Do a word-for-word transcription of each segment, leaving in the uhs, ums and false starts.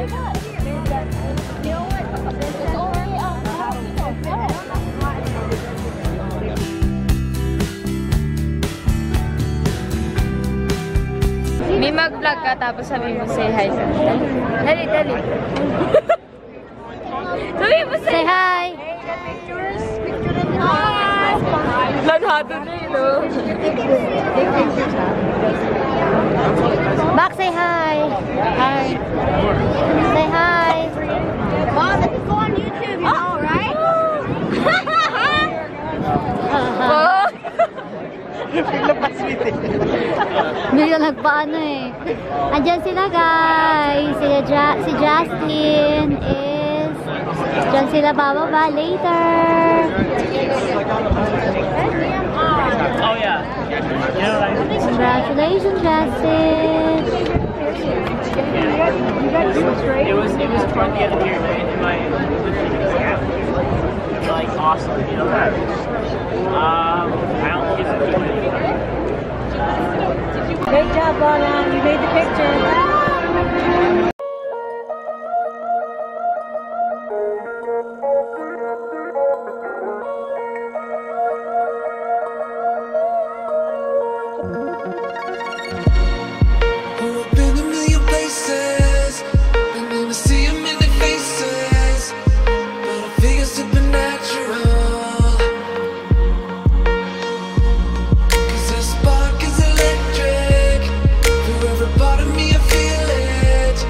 May mag-vlog ka tapos sabi mo say hi sa akin. Dali, dali. Sabi mo say hi. Pictures, picture in the house. Lanhado na yun, no? Back, say hi. Hi. Say hi. Mom, this is on YouTube, you know, right? Oh! Medyo nagpaano eh. Andyan sila guys. Sila ja si Justin is... Diyan sila bababa later. Oh yeah. Congratulations Justin. It was, it was toward the end of the year, right? In my like awesome, you know. Um, I don't think it's a good idea. Great job, Bolan. You made the picture. Part is electric. For every part of me I feel it.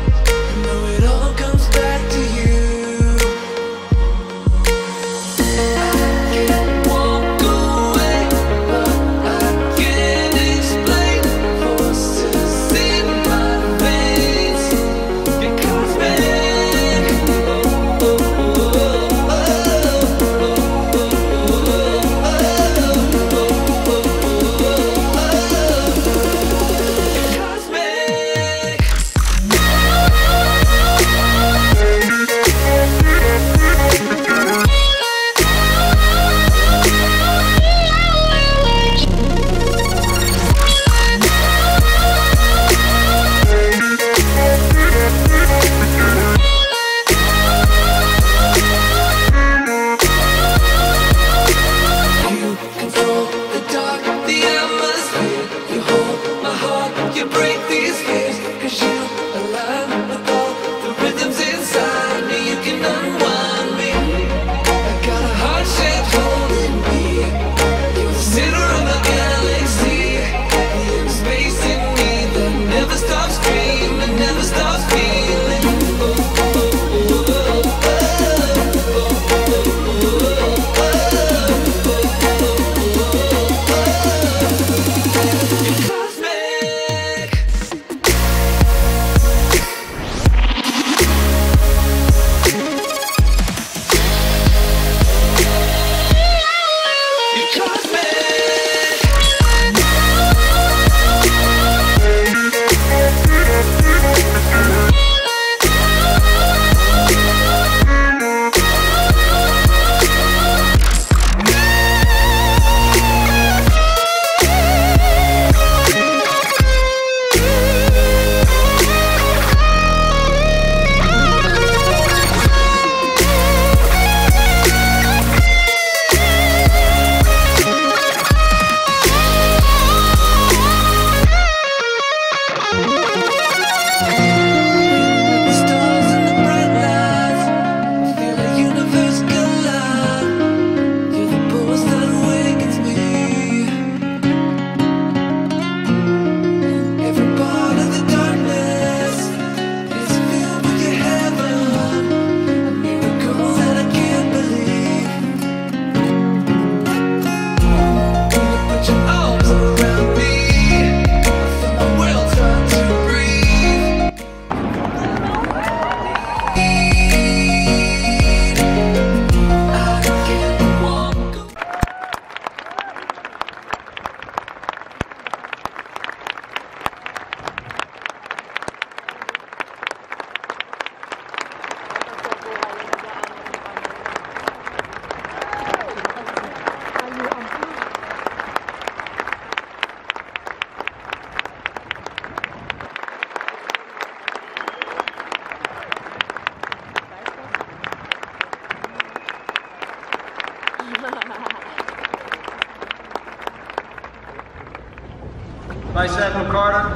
Vice Admiral Carter,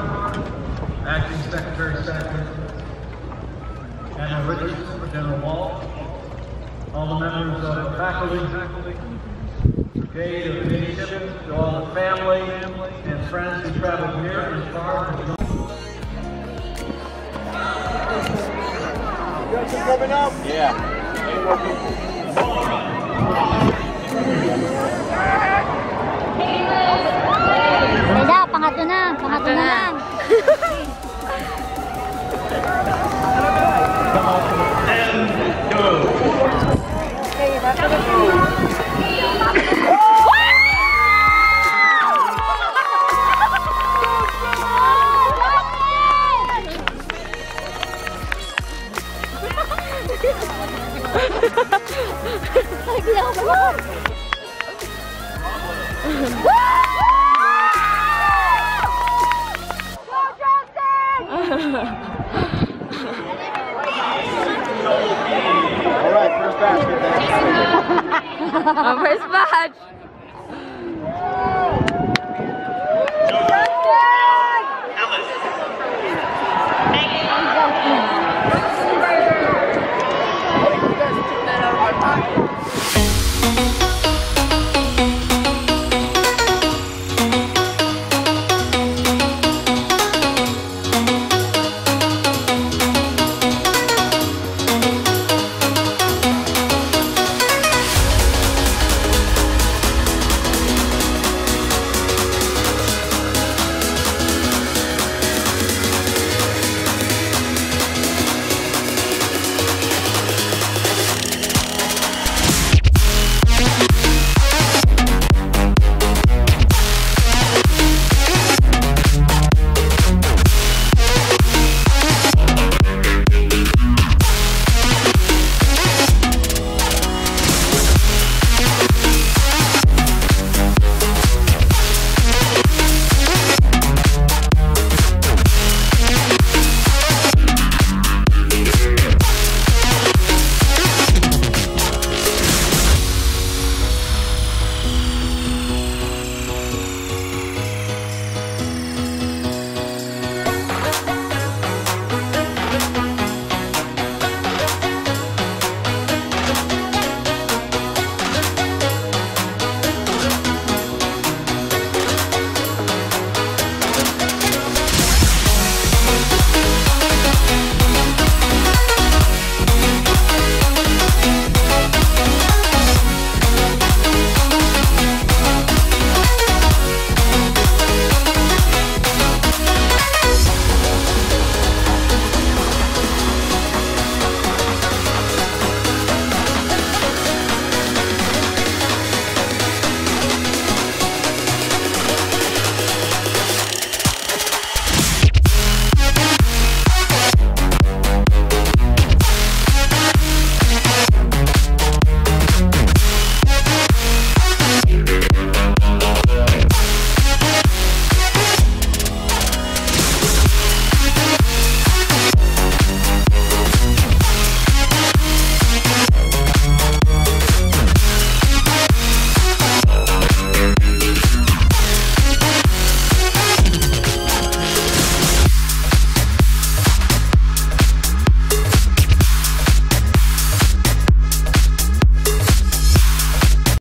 Acting Secretary Sackett, General Richards, General Wall, all the members of the faculty, brigade of leadership, to all the family and friends who traveled near and far from you. Got some coming up? Yeah. All right. Wala, pangatlo na, pangatlo na. Our first batch.